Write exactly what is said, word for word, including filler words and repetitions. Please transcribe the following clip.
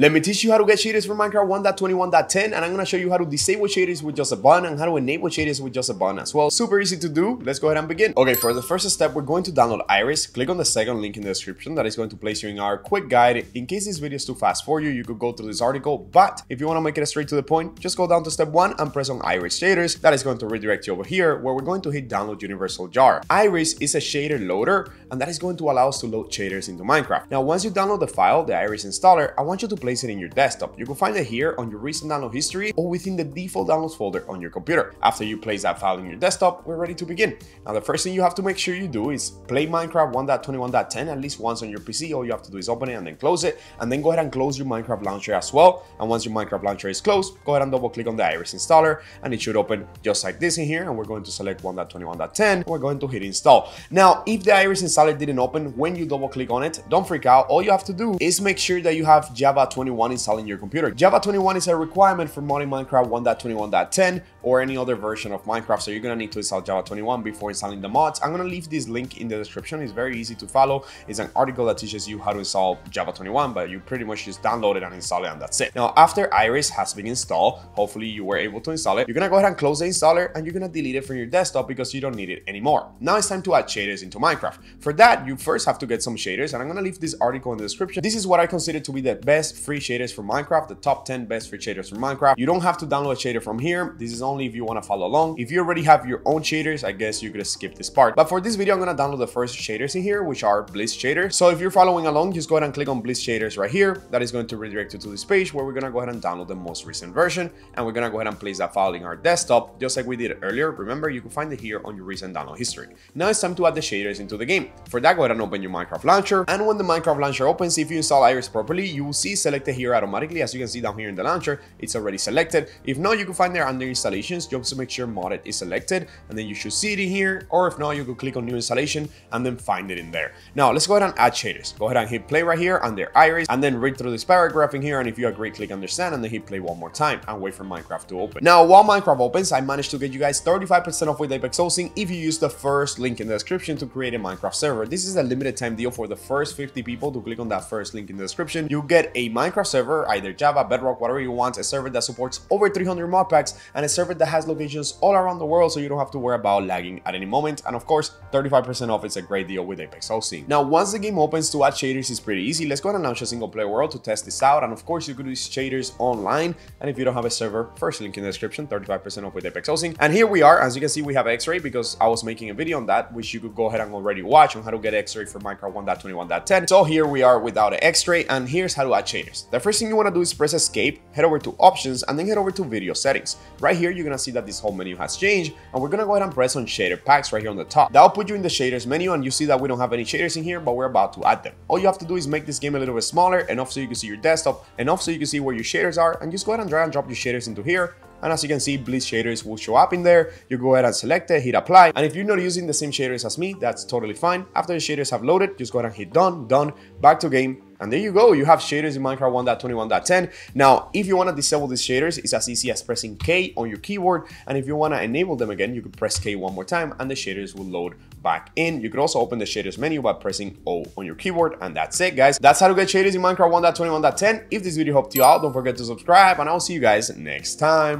Let me teach you how to get shaders for Minecraft one point twenty-one point ten, and I'm gonna show you how to disable shaders with just a button and how to enable shaders with just a button as well. Super easy to do. Let's go ahead and begin. Okay, for the first step, we're going to download Iris. Click on the second link in the description that is going to place you in our quick guide. In case this video is too fast for you, you could go through this article, but if you wanna make it straight to the point, just go down to step one and press on Iris shaders. That is going to redirect you over here where we're going to hit download universal jar. Iris is a shader loader, and that is going to allow us to load shaders into Minecraft. Now, once you download the file, the Iris installer, I want you to play place it in your desktop. You can find it here on your recent download history or within the default downloads folder on your computer. After you place that file in your desktop, we're ready to begin. Now, the first thing you have to make sure you do is play Minecraft one point twenty-one point ten at least once on your P C. All you have to do is open it and then close it, and then go ahead and close your Minecraft launcher as well. And once your Minecraft launcher is closed, go ahead and double click on the Iris installer, and it should open just like this in here. And we're going to select one point twenty-one point ten. We're going to hit install. Now, if the Iris installer didn't open when you double click on it, don't freak out. All you have to do is make sure that you have Java twenty-one installing your computer. Java twenty-one is a requirement for modding Minecraft one point twenty-one point ten or any other version of Minecraft, so you're gonna need to install Java twenty-one before installing the mods. I'm gonna leave this link in the description. It's very easy to follow. It's an article that teaches you how to install Java twenty-one, but you pretty much just download it and install it, and that's it. Now, after Iris has been installed, hopefully you were able to install it, you're gonna go ahead and close the installer, and you're gonna delete it from your desktop because you don't need it anymore. Now it's time to add shaders into Minecraft. For that, you first have to get some shaders, and I'm gonna leave this article in the description. This is what I consider to be the best Best free shaders for Minecraft, the top ten best free shaders for Minecraft. You don't have to download a shader from here. This is only if you want to follow along. If you already have your own shaders, I guess you could skip this part. But for this video, I'm going to download the first shaders in here, which are Bliss shaders. So if you're following along, just go ahead and click on Bliss shaders right here. That is going to redirect you to this page where we're going to go ahead and download the most recent version. And we're going to go ahead and place that file in our desktop, just like we did earlier. Remember, you can find it here on your recent download history. Now it's time to add the shaders into the game. For that, go ahead and open your Minecraft launcher. And when the Minecraft launcher opens, if you install Iris properly, you will see selected here automatically. As you can see down here in the launcher, it's already selected. If not, you can find there under installations just to make sure modded is selected, and then you should see it in here, or if not, you can click on new installation and then find it in there. Now let's go ahead and add shaders. Go ahead and hit play right here under Iris, and then read through this paragraph in here, and if you agree, click understand, and then hit play one more time and wait for Minecraft to open. Now, while Minecraft opens, I managed to get you guys thirty-five percent off with Apex Hosting if you use the first link in the description to create a Minecraft server. This is a limited time deal for the first fifty people to click on that first link in the description. You get a Minecraft server, either Java, Bedrock, whatever you want, a server that supports over three hundred mod packs, and a server that has locations all around the world, so you don't have to worry about lagging at any moment. And of course, thirty-five percent off is a great deal with Apex Hosting. Now, once the game opens, to add shaders is pretty easy. Let's go ahead and launch a single player world to test this out. And of course, you could use shaders online. And if you don't have a server, first link in the description, thirty-five percent off with Apex Hosting. And here we are. As you can see, we have X-Ray because I was making a video on that, which you could go ahead and already watch on how to get X-Ray for Minecraft one point twenty-one point ten. So here we are without an X-Ray, and here's how to add shaders. The first thing you want to do is press escape, head over to options, and then head over to video settings. Right here, you're going to see that this whole menu has changed, and we're going to go ahead and press on shader packs right here on the top. That'll put you in the shaders menu, and you see that we don't have any shaders in here, but we're about to add them. All you have to do is make this game a little bit smaller, enough so you can see your desktop, enough so you can see where your shaders are, and just go ahead and drag and drop your shaders into here. And as you can see, Bliss shaders will show up in there. You go ahead and select it, hit apply. And if you're not using the same shaders as me, that's totally fine. After the shaders have loaded, just go ahead and hit done, done, back to game. And there you go, you have shaders in Minecraft one point twenty-one point ten. Now, if you want to disable these shaders, it's as easy as pressing K on your keyboard. And if you want to enable them again, you can press K one more time and the shaders will load back in. You can also open the shaders menu by pressing O on your keyboard. And that's it, guys. That's how to get shaders in Minecraft one point twenty-one point ten. If this video helped you out, don't forget to subscribe, and I'll see you guys next time.